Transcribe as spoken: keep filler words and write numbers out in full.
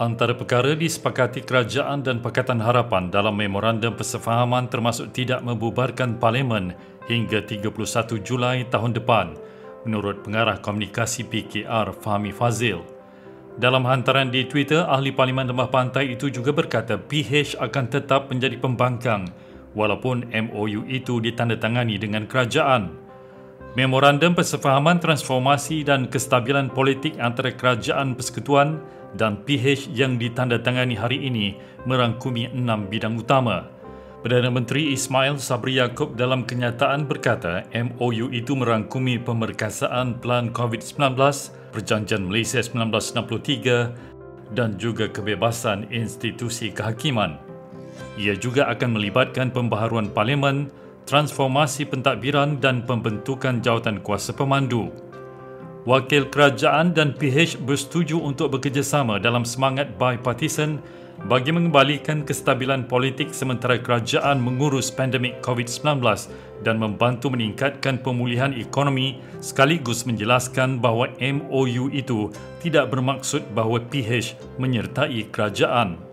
Antara perkara disepakati kerajaan dan Pakatan Harapan dalam Memorandum Persefahaman termasuk tidak membubarkan Parlimen hingga tiga puluh satu Julai tahun depan, menurut pengarah komunikasi P K R Fahmi Fadzil. Dalam hantaran di Twitter, ahli Parlimen Lembah Pantai itu juga berkata P H akan tetap menjadi pembangkang walaupun M O U itu ditandatangani dengan kerajaan. Memorandum Persefahaman Transformasi dan Kestabilan Politik antara Kerajaan Persekutuan dan P H yang ditandatangani hari ini merangkumi enam bidang utama. Perdana Menteri Ismail Sabri Yaakob dalam kenyataan berkata M O U itu merangkumi pemerkasaan Plan COVID sembilan belas, Perjanjian Malaysia seribu sembilan ratus enam puluh tiga dan juga kebebasan institusi kehakiman. Ia juga akan melibatkan pembaharuan Parlimen, transformasi pentadbiran dan pembentukan jawatan kuasa pemandu. Wakil kerajaan dan P H bersetuju untuk bekerjasama dalam semangat bipartisan bagi mengembalikan kestabilan politik sementara kerajaan mengurus pandemik COVID sembilan belas dan membantu meningkatkan pemulihan ekonomi, sekaligus menjelaskan bahawa M O U itu tidak bermaksud bahawa P H menyertai kerajaan.